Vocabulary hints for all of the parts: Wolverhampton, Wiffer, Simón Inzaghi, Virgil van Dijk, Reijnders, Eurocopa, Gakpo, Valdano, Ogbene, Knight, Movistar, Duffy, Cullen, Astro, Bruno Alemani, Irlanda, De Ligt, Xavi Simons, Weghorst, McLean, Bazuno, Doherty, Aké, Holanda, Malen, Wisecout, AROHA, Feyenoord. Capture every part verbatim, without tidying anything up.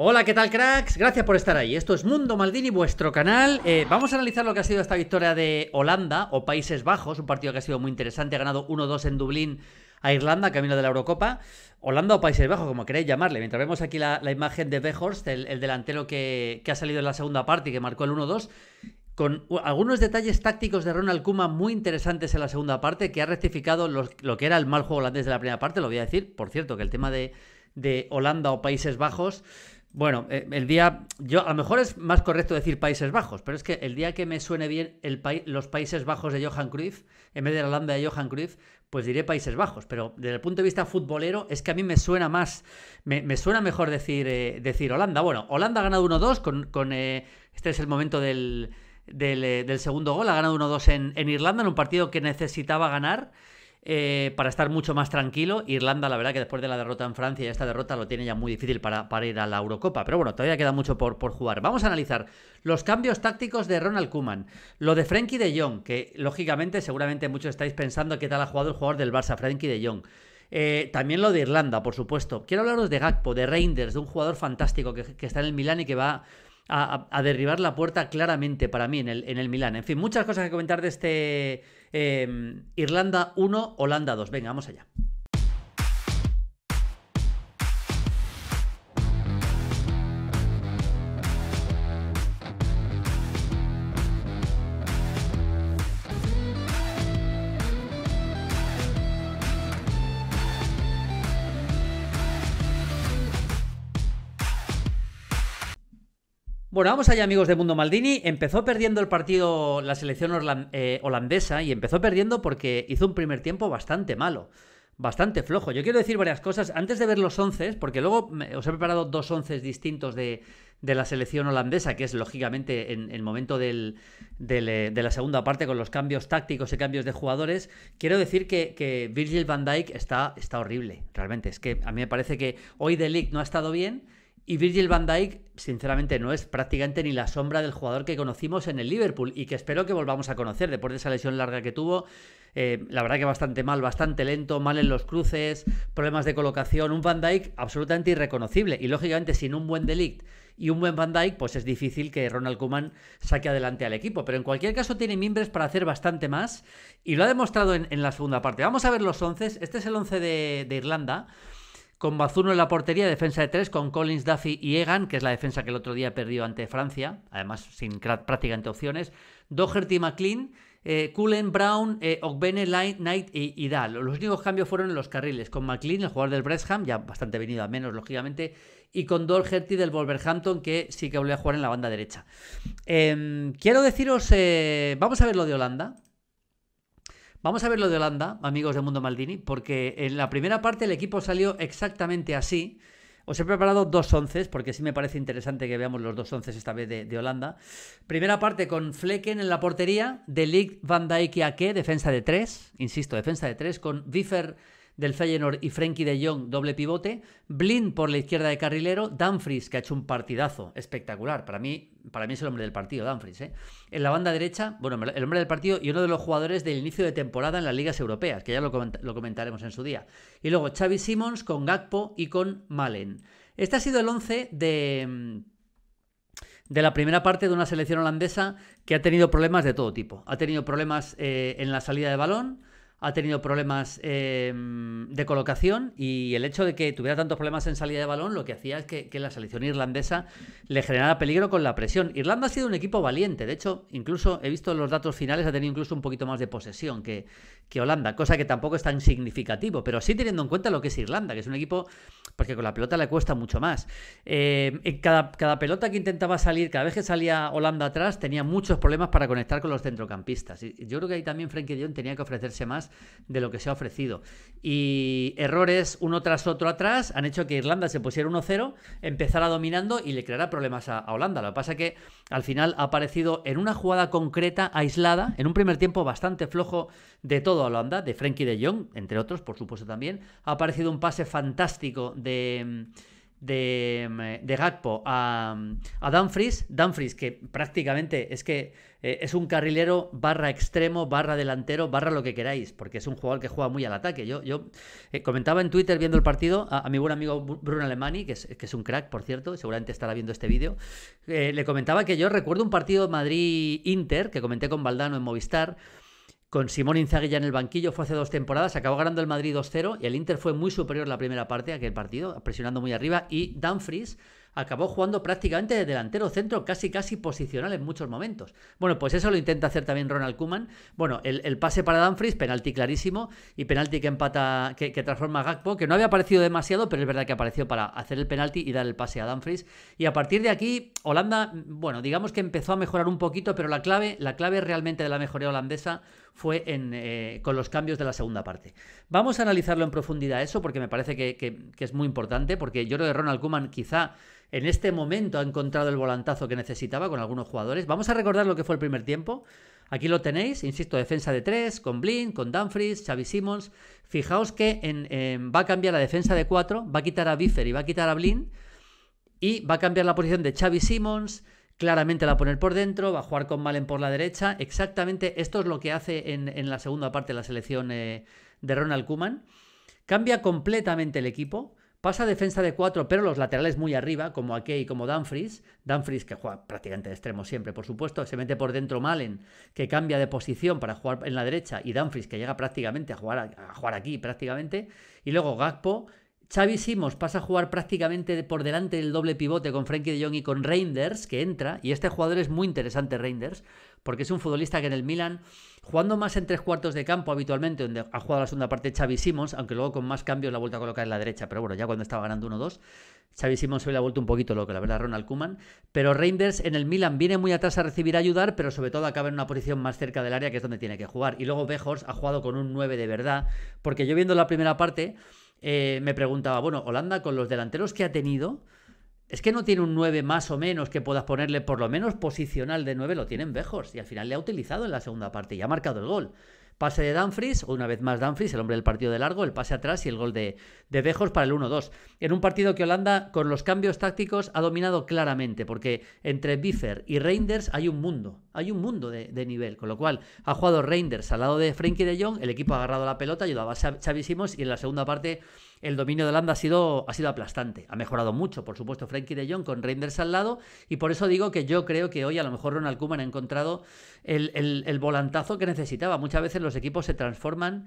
Hola, ¿qué tal, cracks? Gracias por estar ahí. Esto es Mundo Maldini, vuestro canal. Eh, vamos a analizar lo que ha sido esta victoria de Holanda o Países Bajos, un partido que ha sido muy interesante. Ha ganado uno dos en Dublín a Irlanda, camino de la Eurocopa. Holanda o Países Bajos, como queréis llamarle. Mientras vemos aquí la, la imagen de Weghorst, el, el delantero que, que ha salido en la segunda parte y que marcó el uno dos, con algunos detalles tácticos de Ronald Koeman muy interesantes en la segunda parte, que ha rectificado los, lo que era el mal juego holandés de la primera parte. Lo voy a decir, por cierto, que el tema de, de Holanda o Países Bajos... Bueno, el día... yo a lo mejor es más correcto decir Países Bajos, pero es que el día que me suene bien el pa... los Países Bajos de Johan Cruyff, en vez de la Holanda de Johan Cruyff, pues diré Países Bajos. Pero desde el punto de vista futbolero, es que a mí me suena más... Me, me suena mejor decir, eh, decir Holanda. Bueno, Holanda ha ganado uno dos con... con eh... este es el momento del, del, eh, del segundo gol. Ha ganado uno dos en, en Irlanda, en un partido que necesitaba ganar. Eh, para estar mucho más tranquilo. Irlanda, la verdad que después de la derrota en Francia y esta derrota lo tiene ya muy difícil para, para ir a la Eurocopa, pero bueno, todavía queda mucho por, por jugar. Vamos a analizar los cambios tácticos de Ronald Koeman, lo de Frenkie de Jong, que lógicamente seguramente muchos estáis pensando qué tal ha jugado el jugador del Barça, Frenkie de Jong. Eh, también lo de Irlanda, por supuesto. Quiero hablaros de Gakpo, de Reijnders, de un jugador fantástico que, que está en el Milán y que va a, a, a derribar la puerta claramente para mí en el, en el Milán. En fin, muchas cosas que comentar de este... Eh, Irlanda uno, Holanda dos. Venga, vamos allá. Bueno, vamos allá, amigos de Mundo Maldini. Empezó perdiendo el partido la selección holandesa y empezó perdiendo porque hizo un primer tiempo bastante malo, bastante flojo. Yo quiero decir varias cosas antes de ver los once, porque luego os he preparado dos once distintos de, de la selección holandesa, que es lógicamente en el momento del, del, de la segunda parte con los cambios tácticos y cambios de jugadores. Quiero decir que, que Virgil van Dijk está, está horrible, realmente. Es que a mí me parece que hoy De Ligt no ha estado bien. Y Virgil van Dijk, sinceramente, no es prácticamente ni la sombra del jugador que conocimos en el Liverpool y que espero que volvamos a conocer después de esa lesión larga que tuvo. Eh, la verdad que bastante mal, bastante lento, mal en los cruces, problemas de colocación. Un Van Dijk absolutamente irreconocible. Y lógicamente, sin un buen De Ligt y un buen Van Dijk, pues es difícil que Ronald Koeman saque adelante al equipo. Pero en cualquier caso tiene mimbres para hacer bastante más y lo ha demostrado en, en la segunda parte. Vamos a ver los once. Este es el once de, de Irlanda. Con Bazuno en la portería, defensa de tres, con Collins, Duffy y Egan, que es la defensa que el otro día perdió ante Francia, además sin prácticamente opciones. Doherty, McLean, eh, Cullen, Brown, eh, Ogbene, Knight y, y Dahl. Los últimos cambios fueron en los carriles, con McLean, el jugador del Bresham, ya bastante venido a menos, lógicamente, y con Doherty del Wolverhampton, que sí que volvió a jugar en la banda derecha. Eh, quiero deciros, eh, vamos a ver lo de Holanda. Vamos a ver lo de Holanda, amigos de Mundo Maldini, porque en la primera parte el equipo salió exactamente así. Os he preparado dos onces, porque sí me parece interesante que veamos los dos onces esta vez de, de Holanda. Primera parte con Flecken en la portería, De Ligt, Van Dijk y Aké, defensa de tres, insisto, defensa de tres, con Wiffer del Feyenoord y Frenkie de Jong, doble pivote, Blind por la izquierda de carrilero, Dumfries, que ha hecho un partidazo espectacular, para mí, para mí es el hombre del partido, Dumfries, ¿eh? En la banda derecha, bueno, el hombre del partido y uno de los jugadores del inicio de temporada en las ligas europeas, que ya lo, coment- lo comentaremos en su día. Y luego Xavi Simons con Gakpo y con Malen. Este ha sido el once de... de la primera parte de una selección holandesa que ha tenido problemas de todo tipo. Ha tenido problemas eh, en la salida de balón, ha tenido problemas eh, de colocación y el hecho de que tuviera tantos problemas en salida de balón lo que hacía es que, que la selección irlandesa le generara peligro con la presión. Irlanda ha sido un equipo valiente, de hecho, incluso he visto los datos finales, ha tenido incluso un poquito más de posesión que, que Holanda, cosa que tampoco es tan significativo, pero sí teniendo en cuenta lo que es Irlanda, que es un equipo pues, que con la pelota le cuesta mucho más. Eh, cada, cada pelota que intentaba salir, cada vez que salía Holanda atrás, tenía muchos problemas para conectar con los centrocampistas. Y yo creo que ahí también Frenkie de Jong tenía que ofrecerse más de lo que se ha ofrecido. Y errores uno tras otro atrás han hecho que Irlanda se pusiera uno cero, empezara dominando y le creará problemas a, a Holanda. Lo que pasa es que al final ha aparecido en una jugada concreta, aislada, en un primer tiempo bastante flojo de toda Holanda, de Frenkie de Jong, entre otros, por supuesto también. Ha aparecido un pase fantástico de... de, de Gakpo a, a Dumfries, Dumfries que prácticamente es que eh, es un carrilero barra extremo, barra delantero, barra lo que queráis, porque es un jugador que juega muy al ataque. Yo, yo eh, comentaba en Twitter viendo el partido a, a mi buen amigo Bruno Alemani, que es, que es un crack, por cierto, seguramente estará viendo este vídeo, eh, le comentaba que yo recuerdo un partido Madrid-Inter que comenté con Valdano en Movistar, con Simón Inzaghi ya en el banquillo, fue hace dos temporadas, acabó ganando el Madrid dos cero y el Inter fue muy superior la primera parte a aquel partido, presionando muy arriba, y Dumfries acabó jugando prácticamente de delantero centro, casi casi posicional en muchos momentos. Bueno, pues eso lo intenta hacer también Ronald Koeman. Bueno, el, el pase para Dumfries, penalti clarísimo, y penalti que empata, que, que transforma a Gakpo, que no había aparecido demasiado, pero es verdad que apareció para hacer el penalti y dar el pase a Dumfries. Y a partir de aquí, Holanda, bueno, digamos que empezó a mejorar un poquito, pero la clave, la clave realmente de la mejoría holandesa fue en, eh, con los cambios de la segunda parte. Vamos a analizarlo en profundidad eso, porque me parece que, que, que es muy importante, porque yo creo que Ronald Koeman quizá en este momento ha encontrado el volantazo que necesitaba con algunos jugadores. Vamos a recordar lo que fue el primer tiempo. Aquí lo tenéis, insisto, defensa de tres, con Blin, con Dumfries, Xavi Simons. Fijaos que en, eh, va a cambiar la defensa de cuatro, va a quitar a Wiffer y va a quitar a Blin, y va a cambiar la posición de Xavi Simons, claramente la va a poner por dentro, va a jugar con Malen por la derecha. Exactamente esto es lo que hace en, en la segunda parte de la selección eh, de Ronald Koeman. Cambia completamente el equipo. Pasa defensa de cuatro, pero los laterales muy arriba, como Aké y como Dumfries. Dumfries, que juega prácticamente de extremo siempre, por supuesto. Se mete por dentro Malen, que cambia de posición para jugar en la derecha. Y Dumfries, que llega prácticamente a jugar, a jugar aquí, prácticamente. Y luego Gakpo. Xavi Simons pasa a jugar prácticamente por delante del doble pivote con Frenkie de Jong y con Reijnders, que entra. Y este jugador es muy interesante, Reijnders, porque es un futbolista que en el Milan, jugando más en tres cuartos de campo habitualmente, donde ha jugado la segunda parte Xavi Simons, aunque luego con más cambios la ha vuelto a colocar en la derecha. Pero bueno, ya cuando estaba ganando uno dos, Xavi Simons se le ha vuelto un poquito loco, la verdad, Ronald Koeman. Pero Reijnders en el Milan viene muy atrás a recibir a ayudar, pero sobre todo acaba en una posición más cerca del área, que es donde tiene que jugar. Y luego Bejors ha jugado con un nueve de verdad, porque yo viendo la primera parte... Eh, me preguntaba, bueno, Holanda con los delanteros que ha tenido, es que no tiene un nueve más o menos que puedas ponerle, por lo menos posicional de nueve, lo tienen Bejors, y al final le ha utilizado en la segunda parte y ha marcado el gol. Pase de Dumfries, una vez más Dumfries, el hombre del partido de largo, el pase atrás y el gol de, de Bejors para el uno dos. En un partido que Holanda, con los cambios tácticos, ha dominado claramente, porque entre Wiffer y Reijnders hay un mundo, hay un mundo de, de nivel, con lo cual ha jugado Reijnders al lado de Frenkie de Jong, el equipo ha agarrado la pelota, ayudaba a Xavi Simons, y en la segunda parte el dominio de Holanda ha sido, ha sido aplastante. Ha mejorado mucho, por supuesto, Frenkie de Jong con Reijnders al lado, y por eso digo que yo creo que hoy a lo mejor Ronald Koeman ha encontrado el, el, el volantazo que necesitaba. Muchas veces los equipos se transforman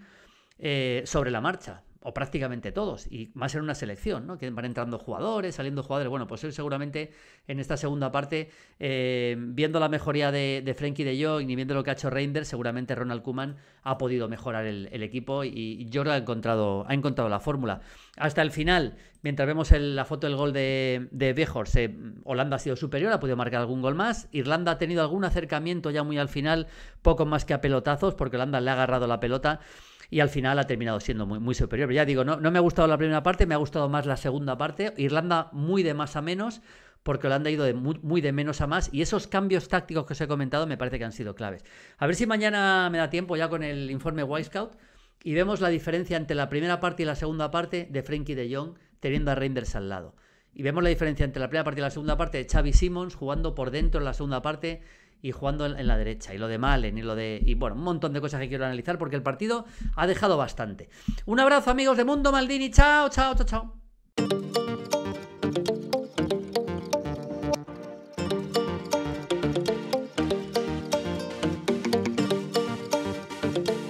eh, sobre la marcha, o prácticamente todos, y más en una selección, ¿no? Que van entrando jugadores, saliendo jugadores. Bueno, pues hoy seguramente en esta segunda parte, eh, viendo la mejoría de, de Frenkie de Jong y viendo lo que ha hecho Reijnders, seguramente Ronald Koeman ha podido mejorar el, el equipo, y, y yo creo que ha encontrado, ha encontrado la fórmula. Hasta el final, mientras vemos el, la foto del gol de, de Bejors, eh, Holanda ha sido superior, ha podido marcar algún gol más. Irlanda ha tenido algún acercamiento ya muy al final, poco más que a pelotazos, porque Holanda le ha agarrado la pelota, y al final ha terminado siendo muy, muy superior. Pero ya digo, no, no me ha gustado la primera parte, me ha gustado más la segunda parte. Irlanda muy de más a menos, porque Holanda ha ido de muy, muy de menos a más, y esos cambios tácticos que os he comentado me parece que han sido claves. A ver si mañana me da tiempo ya con el informe Wisecout y vemos la diferencia entre la primera parte y la segunda parte de Frenkie de Jong teniendo a Reijnders al lado. Y vemos la diferencia entre la primera parte y la segunda parte de Xavi Simons jugando por dentro en la segunda parte y jugando en la derecha, y lo de Malen, y lo de... y bueno, un montón de cosas que quiero analizar, porque el partido ha dejado bastante. Un abrazo, amigos de Mundo Maldini. Chao, chao, chao, chao.